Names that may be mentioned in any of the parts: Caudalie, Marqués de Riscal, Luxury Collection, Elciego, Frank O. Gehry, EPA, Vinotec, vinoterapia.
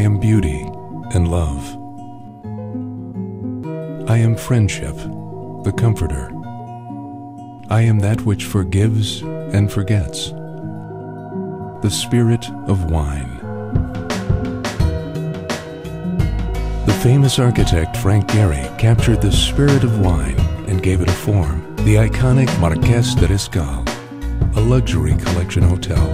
am beauty and love. I am friendship, the comforter. I am that which forgives and forgets. The spirit of wine. The famous architect Frank Gehry captured the spirit of wine and gave it a form. The iconic Marqués de Riscal, a luxury collection hotel.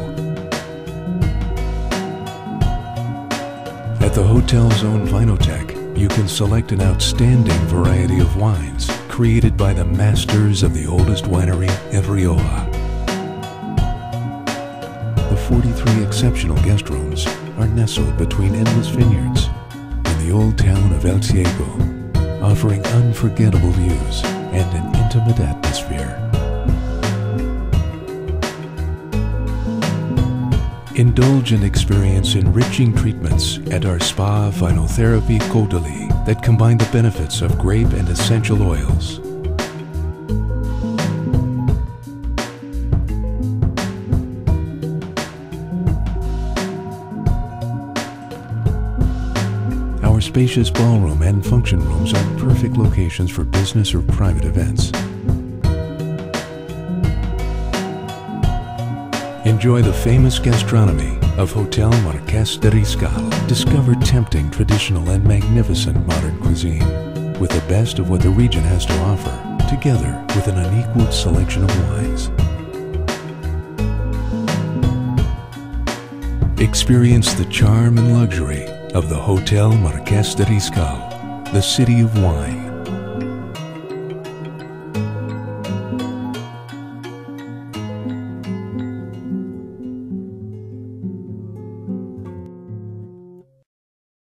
At the hotel's own Vinotec, you can select an outstanding variety of wines created by the masters of the oldest winery in Rioja. The 43 exceptional guest rooms are nestled between endless vineyards in the old town of Elciego, offering unforgettable views and an intimate atmosphere. Indulge and experience enriching treatments at our spa vinotherapy Caudalie that combine the benefits of grape and essential oils. Our spacious ballroom and function rooms are perfect locations for business or private events. Enjoy the famous gastronomy of Hotel Marqués de Riscal. Discover tempting traditional and magnificent modern cuisine with the best of what the region has to offer, together with an unequaled selection of wines. Experience the charm and luxury of the Hotel Marqués de Riscal, the city of wine.